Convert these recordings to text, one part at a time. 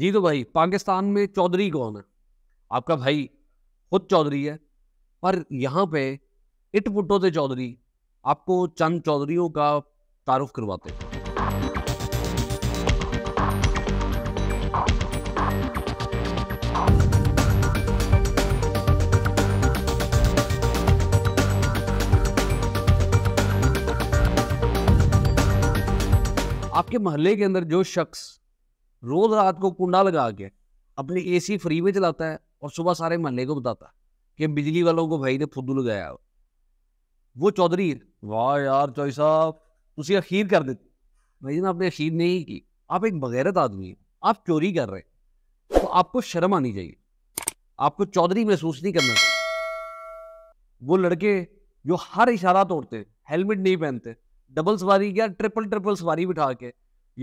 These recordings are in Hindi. जी तो भाई पाकिस्तान में चौधरी कौन है? आपका भाई खुद चौधरी है, पर यहाँ पे इट पुट्टों से चौधरी आपको चंद चौधरियों का तारुफ करवाते हैं। आपके मोहल्ले के अंदर जो शख्स रोज रात को कुंडा लगा के अपने एसी फ्री में चलाता है और सुबह सारे मोहल्ले को बताता है कि बिजली वालों को भाई ने फुद्दू लगाया, वो चौधरी। वाह यार चौधरी साहब, तुसी अखीर कर देते। भाई ना, आपने अखीर नहीं की, आप एक बगैरत आदमी है, आप चोरी कर रहे हैं, तो आपको शर्म आनी चाहिए, आपको चौधरी महसूस नहीं करना चाहिए। वो लड़के जो हर इशारा तोड़ते, हेलमेट नहीं पहनते, डबल सवारी या ट्रिपल सवारी बिठा के,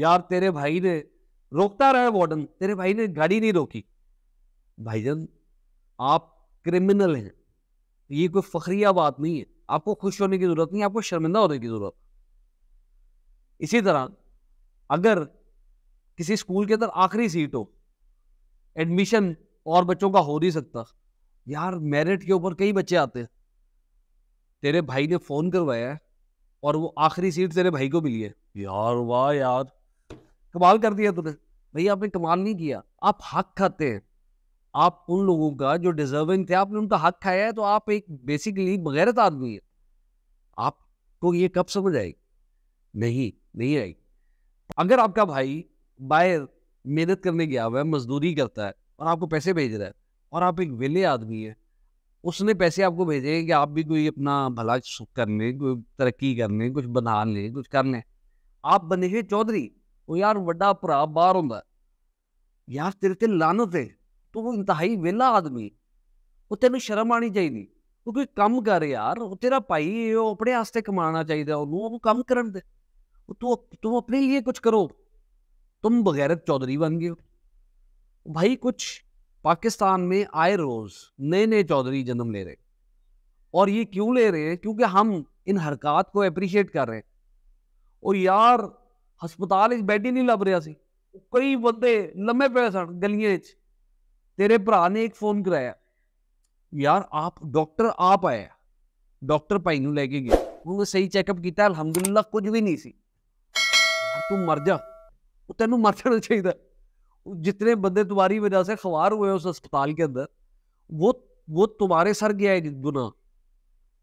यार तेरे भाई ने रोकता रहा वार्डन, तेरे भाई ने गाड़ी नहीं रोकी। भाईजन आप क्रिमिनल हैं, ये कोई फखरिया बात नहीं है, आपको खुश होने की जरूरत नहीं, आपको शर्मिंदा होने की जरूरत। इसी तरह अगर किसी स्कूल के अंदर आखिरी सीट हो, एडमिशन और बच्चों का हो नहीं सकता, यार मेरिट के ऊपर कई बच्चे आते हैं, तेरे भाई ने फोन करवाया है और वो आखिरी सीट तेरे भाई को मिली है, यार वाह यार कमाल कर दिया तूने। भाई आपने कमाल नहीं किया, आप हक खाते हैं, आप उन लोगों का जो डिजर्विंग थे आपने उनका हक खाया है, तो आप एक बेसिकली बगैरत आदमी है। आपको ये कब समझ आएगी? नहीं आएगी। अगर आपका भाई बाहर मेहनत करने गया हुआ है, मजदूरी करता है और आपको पैसे भेज रहा है, और आप एक वेले आदमी है, उसने पैसे आपको भेजे कि आप भी कोई अपना भला करने, कोई तरक्की करने, कुछ बना ले, कुछ करने, आप बने हैं चौधरी। वो यार बड़ा भरा बाहर होंदा, यार तेरे ते लानत है, तो वो इंतहाई वेला आदमी, वो तेन शर्म आनी चाहिए, वो कोई कम कर यार, वो तेरा भाई है, वो अपने वास्ते कमाना चाहिए, उन्होंने कम करन दे, तुम अपने लिए कुछ करो, तुम बगैरत चौधरी बन गए हो। भाई कुछ पाकिस्तान में आए रोज नए चौधरी जन्म ले रहे, और ये क्यों ले रहे हैं? क्योंकि हम इन हरकत को अप्रिशिएट कर रहे हैं। और यार हस्पताल बैड ही नहीं लभ रहा सी, कई बंदे लम्बे पे सन गलियां, तेरे भरा ने एक फोन कराया, यार आप डॉक्टर आप आया, डॉक्टर भाई नूं लेके गए, उन्होंने सही चेकअप किया, अल्हम्दुलिल्लाह कुछ भी नहीं सी। तू मर जा, तेनू मर जाना चाहिए। जितने बंदे तुम्हारी वजह से खवार हुए उस अस्पताल के अंदर, वो तुम्हारे सर गया है गुनाह,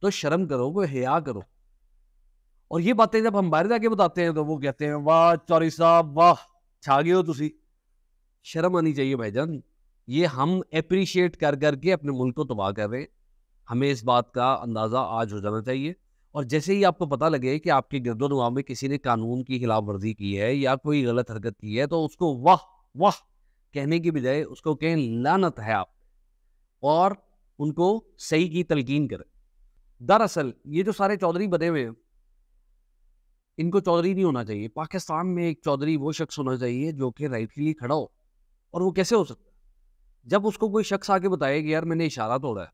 तो शर्म करो, वो हया करो। और ये बातें जब हम बाहर जाके बताते हैं तो वो कहते हैं वाह चौधरी साहब वाह छा गए हो तुसी। शर्म आनी चाहिए भाईजान, ये हम अप्रिशिएट कर करके अपने मुल्क को तबाह कर रहे हैं। हमें इस बात का अंदाज़ा आज हो जाना चाहिए, और जैसे ही आपको पता लगे कि आपके गर्दोनुमा में किसी ने कानून की खिलाफ वर्जी की है या कोई गलत हरकत की है, तो उसको वाह वाह कहने की बजाय उसको कहें लानत है आप, और उनको सही की तलकीन करें। दरअसल ये जो सारे चौधरी बने हुए हैं, इनको चौधरी नहीं होना चाहिए। पाकिस्तान में एक चौधरी वो शख्स होना चाहिए जो कि राइट के लिए खड़ा हो। और वो कैसे हो सकता है? जब उसको कोई शख्स आके बताए कि यार मैंने इशारा तोड़ा है,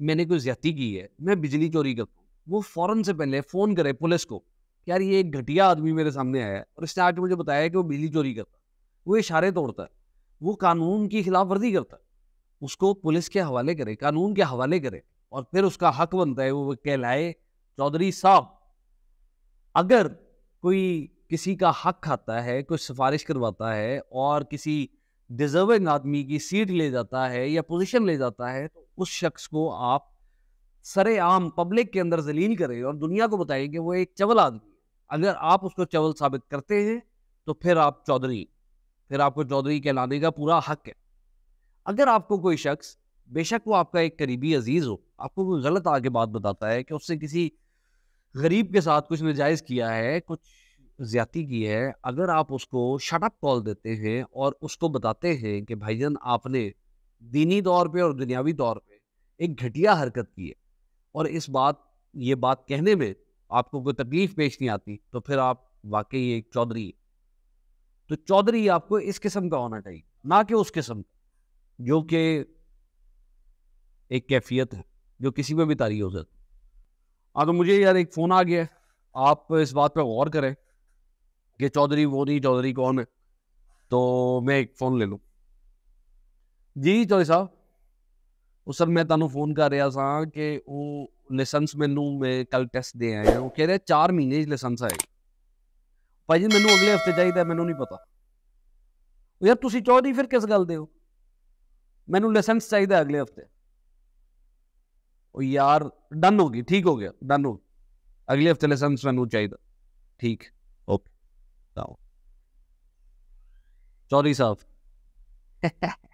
मैंने कोई ज्यादती की है, मैं बिजली चोरी करता हूँ, वो फ़ौरन से पहले फ़ोन करे पुलिस को, यार ये एक घटिया आदमी मेरे सामने आया है और इसने आज मुझे बताया कि वो बिजली चोरी करता है, वो इशारे तोड़ता है, वो कानून की खिलाफ वर्जी करता है, उसको पुलिस के हवाले करे, कानून के हवाले करे, और फिर उसका हक बनता है वो कहलाए चौधरी साहब। अगर कोई किसी का हक खाता है, कोई सिफारिश करवाता है और किसी डिजर्विंग आदमी की सीट ले जाता है या पोजीशन ले जाता है, तो उस शख्स को आप सरेआम पब्लिक के अंदर जलील करें और दुनिया को बताएं कि वो एक चवल आदमी। अगर आप उसको चवल साबित करते हैं तो फिर आप चौधरी, फिर आपको चौधरी कहलाने का पूरा हक है। अगर आपको कोई शख्स, बेशक वो आपका एक करीबी अजीज हो, आपको कोई गलत आगे बात बताता है कि उससे किसी गरीब के साथ कुछ नजायज़ किया है, कुछ ज्यादती की है, अगर आप उसको शटअप कॉल देते हैं और उसको बताते हैं कि भाईजान आपने दीनी तौर पे और दुनियावी तौर पे एक घटिया हरकत की है और इस बात ये बात कहने में आपको कोई तकलीफ पेश नहीं आती, तो फिर आप वाकई एक चौधरी। तो चौधरी आपको इस किस्म का होना चाहिए, ना कि उस किस्म का जो कि एक कैफियत है जो किसी में भी तारी हो सकती। हाँ तो मुझे यार एक फ़ोन आ गया, आप इस बात पे गौर करें कि चौधरी वो नहीं, चौधरी कौन है, तो मैं एक फ़ोन ले लूँ। जी चौधरी साहब, उस सब मैं तुहानू फोन कर रहा सा कि वो लाइसेंस मैनू मैं कल टेस्ट दे आया, वो कह रहे 4 महीने लाइसेंस आएगा। भाई जी मैनू अगले हफ्ते चाहिए, मैनू नहीं पता। यार तुसी चौधरी फिर किस गल दे हो, मैनू लाइसेंस चाहिए अगले हफ्ते। यार डन हो गई, ठीक हो गया, डन हो गया, अगले हफ्ते लाइसेंस मैनू चाहिए। ठीक, ओके चौधरी साहब।